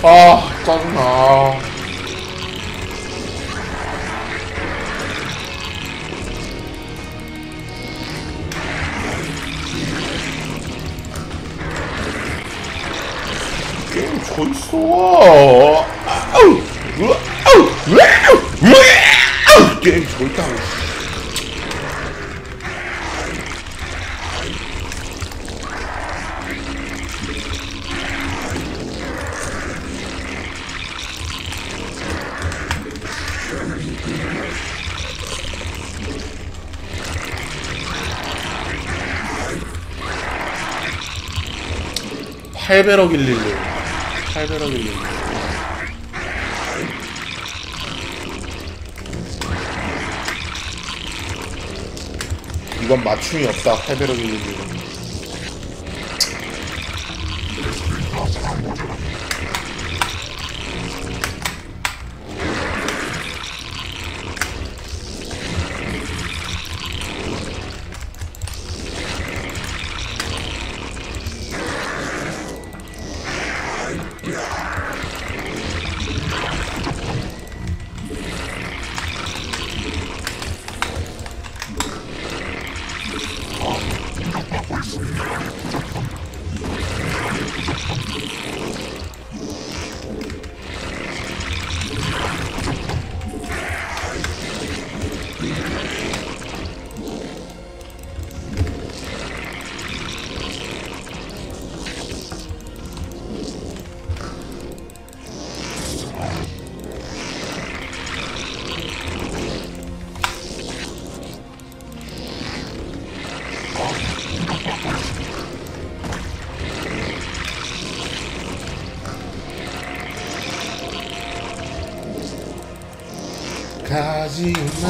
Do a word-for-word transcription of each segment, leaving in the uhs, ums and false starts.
아, 짜증나. 게임 졸소. 아우, 아우, 아우, 게임 졸다. 팔백억 일일일 팔백억 일일일 이건 맞춤이 없다. 팔백억 일일일 가지마.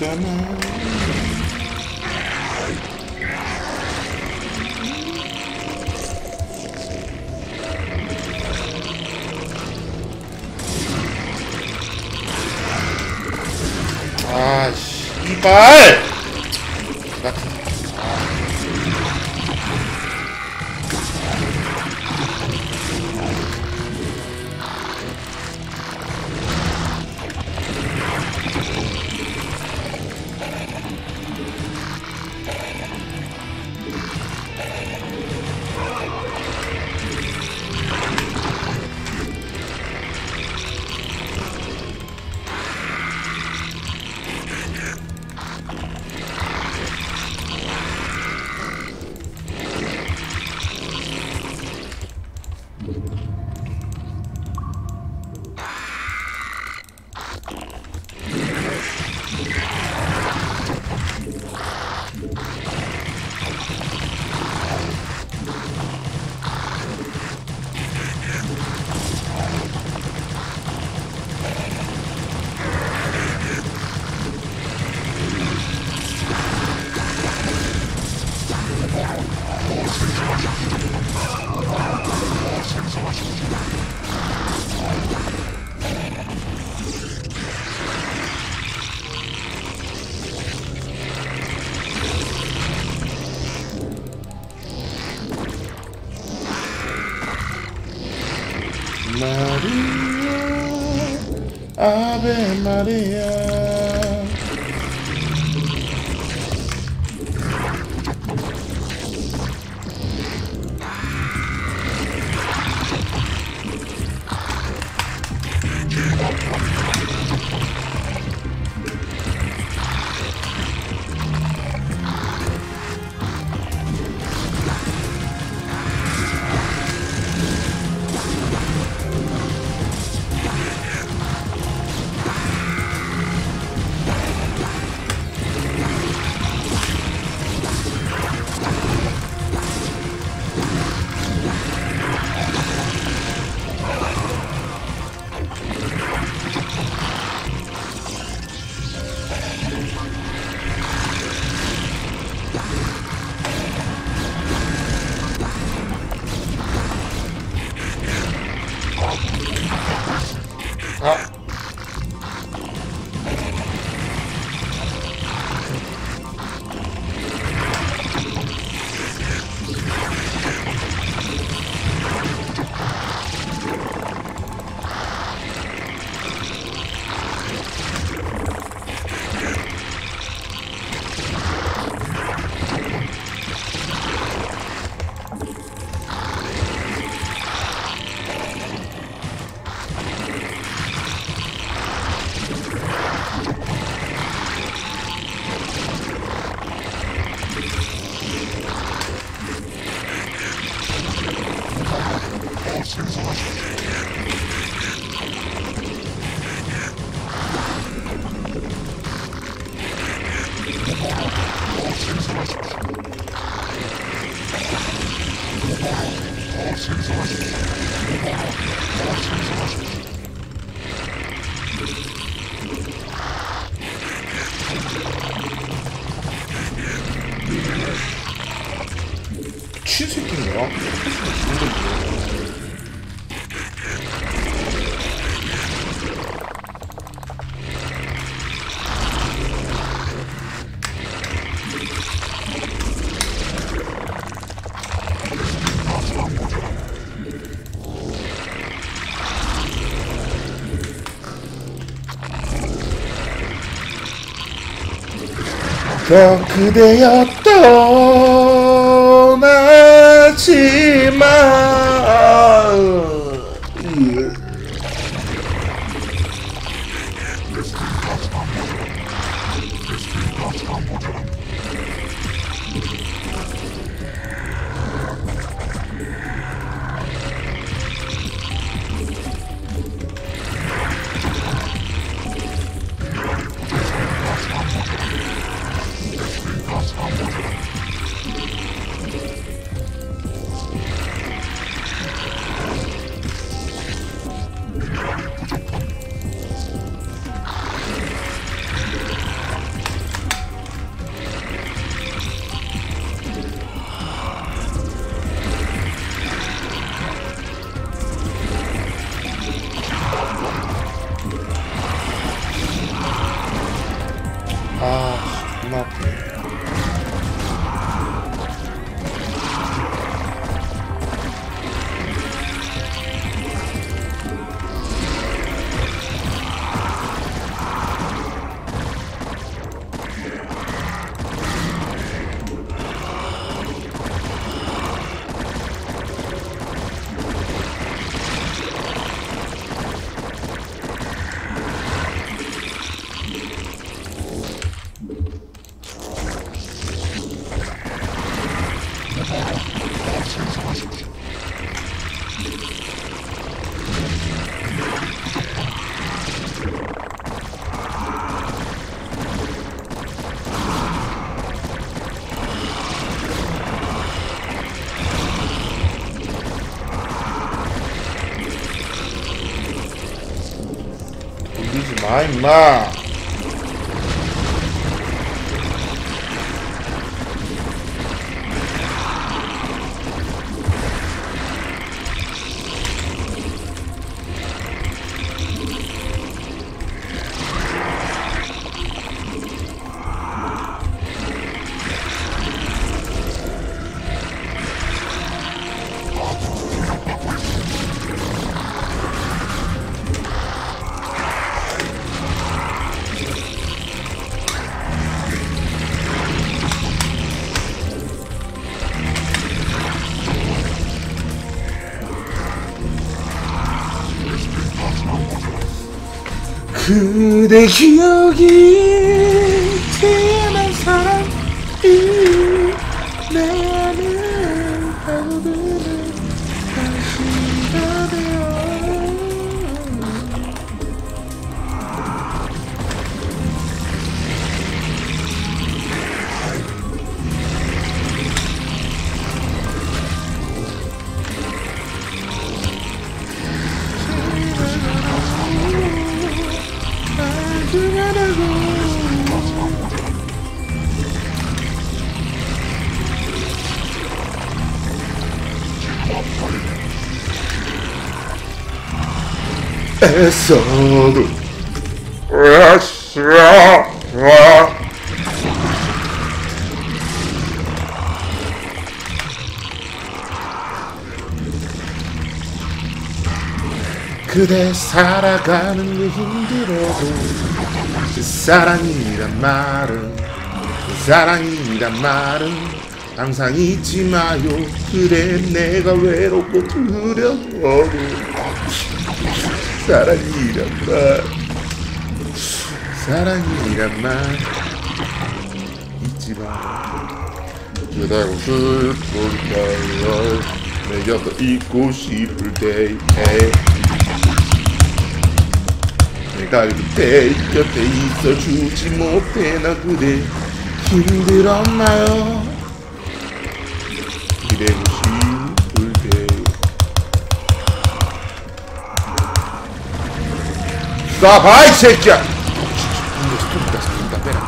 가만. 아, 씨발. 마리아, 아베 마리아. 치즈킹이야? 저 그대여 떠나지마. 아, 임마. 그대 기억이 태어난 사람이 내 안에 아무들을 애써도 애써 그대 살아가는 게 힘들어도 사랑이란 말은 사랑이란 말은 항상 잊지 마요. 그래 내가 외롭고 두려워도 사랑이란 말 사랑이란 말 잊지 마. 그대로 슬플 걸 내 곁에 있고 싶을 때 내가 그대 곁에 있어주지 못해. 나 그대 힘들었나요? 그대로 싶을 때 Tá, vai, Sequia! Putas, puta, pera,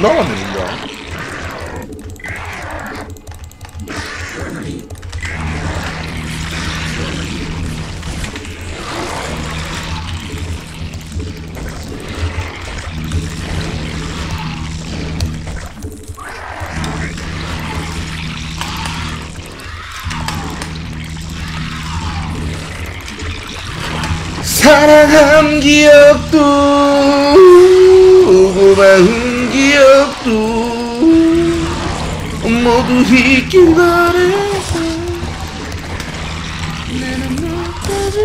너무 느린다. 사랑한 기억도 고마운 기억도 모두 잊긴 바래서 내 눈물까지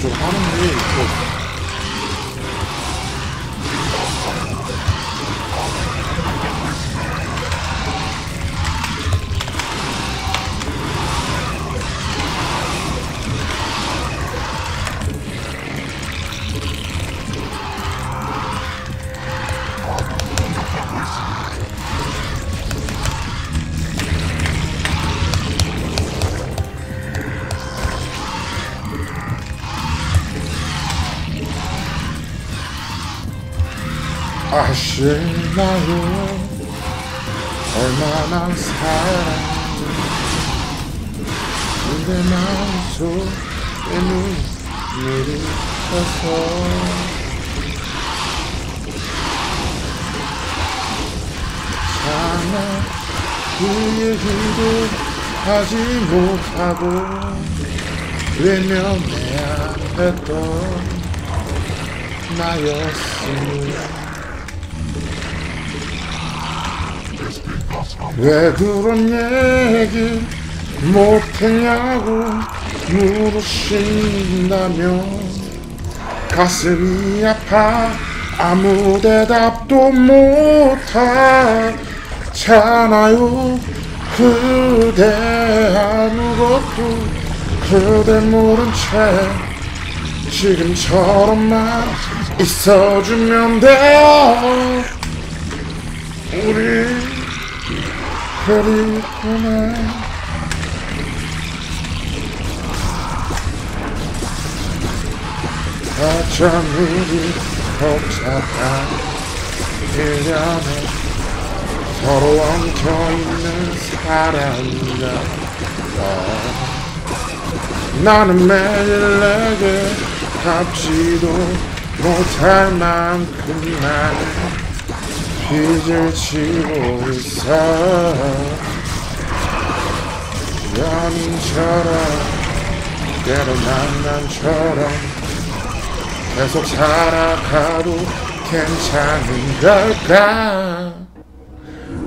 좀 하는데 이거 아시나요? 얼마나 사랑해 근데 난 속에 눈물이 떠서 차마 그 얘기도 하지 못하고 외면해야 했던 나였으니 왜 그런 얘기 못했냐고 물으신다면 가슴이 아파 아무 대답도 못하잖아요. 그대 아무것도 그대 모른 채 지금처럼만 있어주면 돼요. 우리 그리고는 어쩜 일이 복잡한 일련의 서로 엉켜있는 사람이다. 나는 매일 내게 갚지도 못할 만큼 나는 빚을 지고 있어. 연인처럼 때로 만남처럼 계속 살아가도 괜찮은 걸까?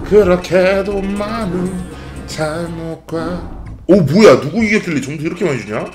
그렇게도 많은 잘못과. 오 뭐야 누구 이겼길래 점수 이렇게 많이 주냐?